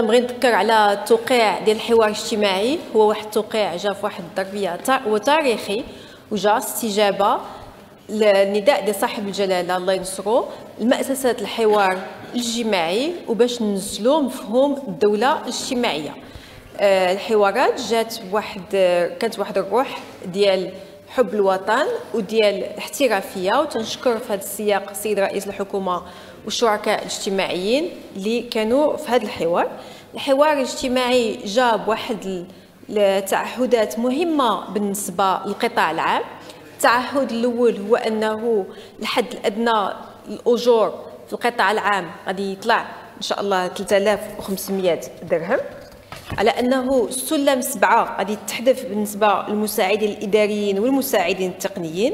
كنبغي نذكر على التوقيع ديال الحوار الاجتماعي. هو واحد التوقيع جا في واحد الظرفيه وتاريخي، وجا استجابه للنداء ديال صاحب الجلاله الله ينصرو لمؤسسات الحوار الاجتماعي وباش ننزلوا مفهوم الدوله الاجتماعيه. الحوارات جات كانت واحد الروح ديال حب الوطن وديال الاحترافيه، وتنشكر في هذا السياق السيد رئيس الحكومه والشركاء الاجتماعيين اللي كانوا في هذا الحوار. الحوار الاجتماعي جاب واحد التعهدات مهمه بالنسبه للقطاع العام. التعهد الاول هو انه الحد الادنى الاجور في القطاع العام غادي يطلع ان شاء الله 3500 درهم، على انه سلم 7 غادي يتحدث بالنسبه للمساعدين الاداريين والمساعدين التقنيين.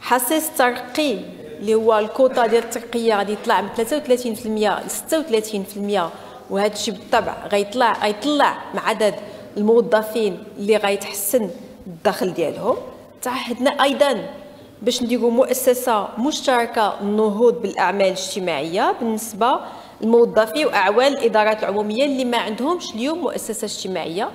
حصيص الترقي اللي هو الكوطه ديال الترقيه غادي يطلع من 33% ل 36%، وهذا الشيء بالطبع غيطلع مع عدد الموظفين اللي غيتحسن الدخل ديالهم. تعهدنا ايضا باش نديروا مؤسسه مشتركه للنهوض بالاعمال الاجتماعيه بالنسبه الموظفي واعوان الادارات العموميه اللي ما عندهمش اليوم مؤسسه اجتماعيه.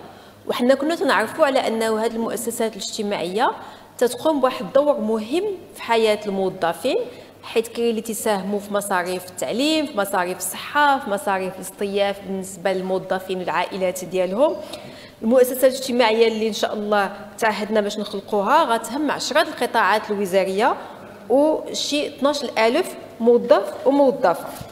وحنا كنا تنعرفوا على انه هذه المؤسسات الاجتماعيه تتقوم بواحد الدور مهم في حياه الموظفين، حيث كاين اللي تساهموا في مصاريف التعليم، في مصاريف الصحه، في مصاريف الاصطياف بالنسبه للموظفين والعائلات ديالهم. المؤسسات الاجتماعيه اللي ان شاء الله تعهدنا باش نخلقوها غتهم 10 القطاعات الوزاريه وشي 12 ألف موظف وموظفه.